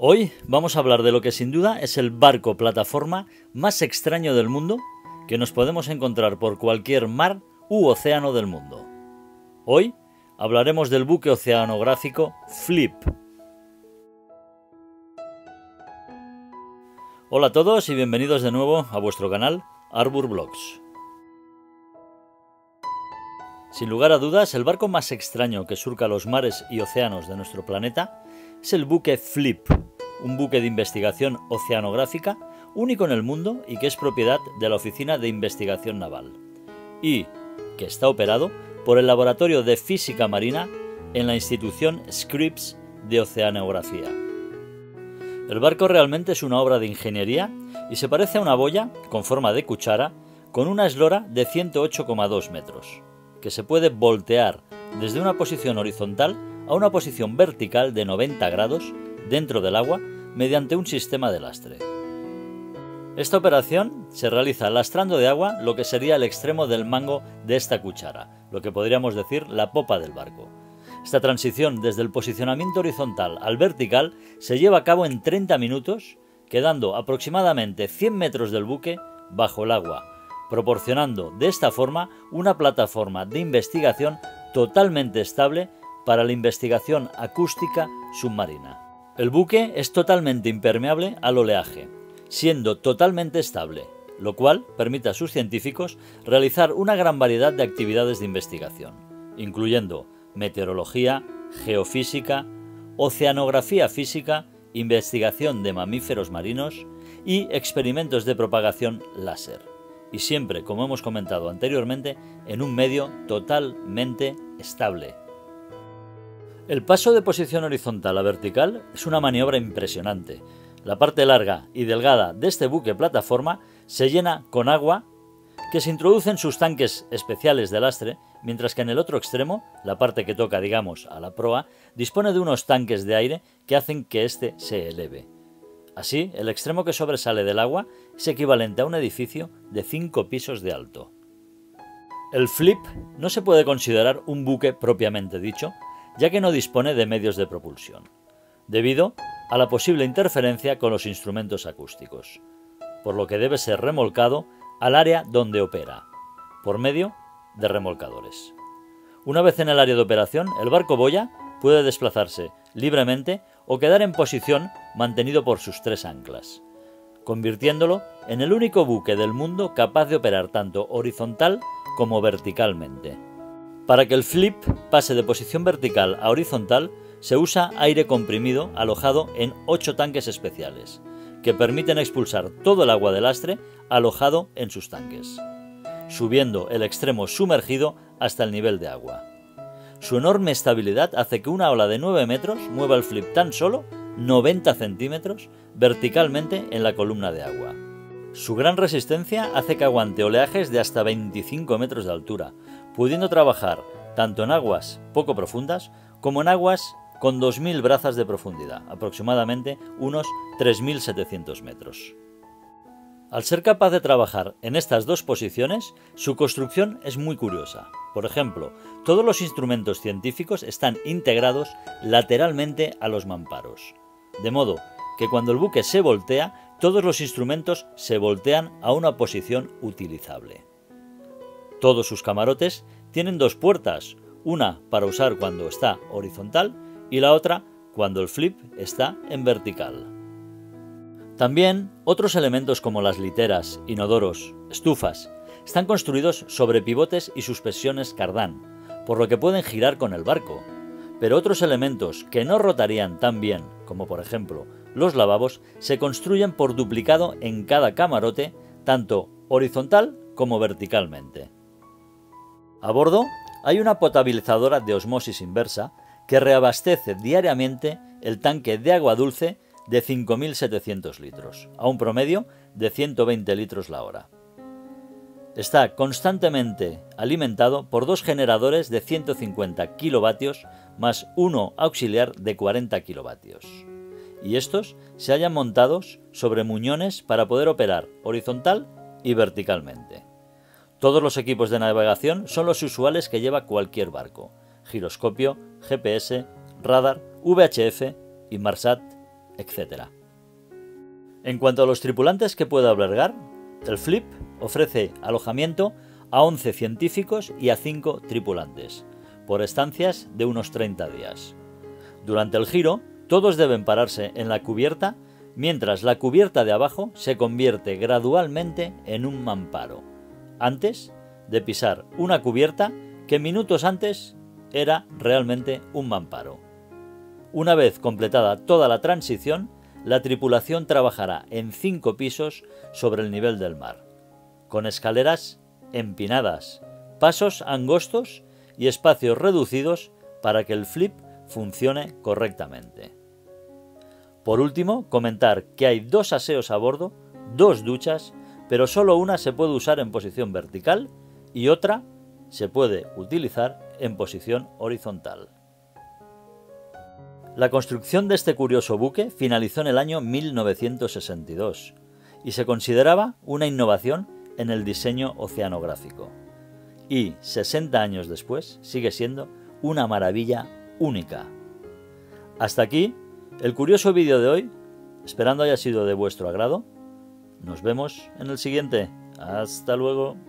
Hoy vamos a hablar de lo que sin duda es el barco plataforma más extraño del mundo que nos podemos encontrar por cualquier mar u océano del mundo. Hoy hablaremos del buque oceanográfico FLIP. Hola a todos y bienvenidos de nuevo a vuestro canal ARBUR VLOGS. Sin lugar a dudas, el barco más extraño que surca los mares y océanos de nuestro planeta es el buque FLIP, un buque de investigación oceanográfica único en el mundo y que es propiedad de la Oficina de Investigación Naval, y que está operado por el Laboratorio de Física Marina en la institución Scripps de Oceanografía. El barco realmente es una obra de ingeniería y se parece a una boya con forma de cuchara con una eslora de 108,2 metros. Que se puede voltear desde una posición horizontal a una posición vertical de 90 grados dentro del agua mediante un sistema de lastre. Esta operación se realiza lastrando de agua lo que sería el extremo del mango de esta cuchara, lo que podríamos decir la popa del barco. Esta transición desde el posicionamiento horizontal al vertical se lleva a cabo en 30 minutos, quedando aproximadamente 100 metros del buque bajo el agua, proporcionando de esta forma una plataforma de investigación totalmente estable para la investigación acústica submarina. El buque es totalmente impermeable al oleaje, siendo totalmente estable, lo cual permite a sus científicos realizar una gran variedad de actividades de investigación, incluyendo meteorología, geofísica, oceanografía física, investigación de mamíferos marinos y experimentos de propagación láser. Y siempre, como hemos comentado anteriormente, en un medio totalmente estable. El paso de posición horizontal a vertical es una maniobra impresionante. La parte larga y delgada de este buque plataforma se llena con agua que se introduce en sus tanques especiales de lastre, mientras que en el otro extremo, la parte que toca, digamos, a la proa, dispone de unos tanques de aire que hacen que éste se eleve. Así, el extremo que sobresale del agua es equivalente a un edificio de 5 pisos de alto. El FLIP no se puede considerar un buque propiamente dicho, ya que no dispone de medios de propulsión, debido a la posible interferencia con los instrumentos acústicos, por lo que debe ser remolcado al área donde opera, por medio de remolcadores. Una vez en el área de operación, el barco boya puede desplazarse libremente o quedar en posición mantenido por sus tres anclas, convirtiéndolo en el único buque del mundo capaz de operar tanto horizontal como verticalmente. Para que el FLIP pase de posición vertical a horizontal, se usa aire comprimido alojado en 8 tanques especiales, que permiten expulsar todo el agua de lastre alojado en sus tanques, subiendo el extremo sumergido hasta el nivel de agua. Su enorme estabilidad hace que una ola de 9 metros mueva el FLIP tan solo 90 centímetros verticalmente en la columna de agua. Su gran resistencia hace que aguante oleajes de hasta 25 metros de altura, pudiendo trabajar tanto en aguas poco profundas como en aguas con 2.000 brazas de profundidad, aproximadamente unos 3.700 metros. Al ser capaz de trabajar en estas dos posiciones, su construcción es muy curiosa. Por ejemplo, todos los instrumentos científicos están integrados lateralmente a los mamparos, de modo que cuando el buque se voltea, todos los instrumentos se voltean a una posición utilizable. Todos sus camarotes tienen dos puertas, una para usar cuando está horizontal y la otra cuando el FLIP está en vertical. También otros elementos como las literas, inodoros, estufas, están construidos sobre pivotes y suspensiones cardán, por lo que pueden girar con el barco. Pero otros elementos que no rotarían tan bien, como por ejemplo los lavabos, se construyen por duplicado en cada camarote, tanto horizontal como verticalmente. A bordo hay una potabilizadora de osmosis inversa que reabastece diariamente el tanque de agua dulce de 5.700 litros, a un promedio de 120 litros la hora. Está constantemente alimentado por dos generadores de 150 kilovatios más uno auxiliar de 40 kilovatios. Y estos se hallan montados sobre muñones para poder operar horizontal y verticalmente. Todos los equipos de navegación son los usuales que lleva cualquier barco: giroscopio, GPS, radar, VHF, Inmarsat, etc. En cuanto a los tripulantes que pueda albergar, el FLIP ofrece alojamiento a 11 científicos y a 5 tripulantes, por estancias de unos 30 días. Durante el giro, todos deben pararse en la cubierta, mientras la cubierta de abajo se convierte gradualmente en un mamparo, antes de pisar una cubierta que minutos antes era realmente un mamparo. Una vez completada toda la transición, la tripulación trabajará en 5 pisos sobre el nivel del mar, con escaleras empinadas, pasos angostos y espacios reducidos para que el FLIP funcione correctamente. Por último, comentar que hay 2 aseos a bordo, 2 duchas, pero solo una se puede usar en posición vertical y otra se puede utilizar en posición horizontal. La construcción de este curioso buque finalizó en el año 1962 y se consideraba una innovación en el diseño oceanográfico. Y 60 años después sigue siendo una maravilla única. Hasta aquí el curioso vídeo de hoy, esperando haya sido de vuestro agrado. Nos vemos en el siguiente. Hasta luego.